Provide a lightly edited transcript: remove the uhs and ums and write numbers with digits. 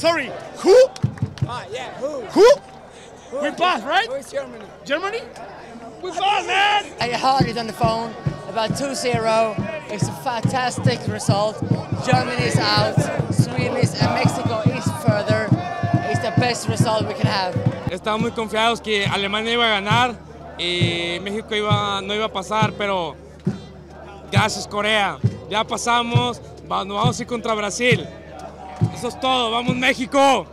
Sorry, who? Yeah, who? Who? We passed, right? Who is Germany? Germany? We passed, man! I heard it on the phone, about 2-0. It's a fantastic result. Germany is out, Sweden is, and Mexico is further. It's the best result we can have. Estábamos muy confiados que Alemania iba a ganar y México no iba a pasar, pero gracias Corea, ya pasamos, nos vamos a ir contra Brasil. Eso es todo, vamos México.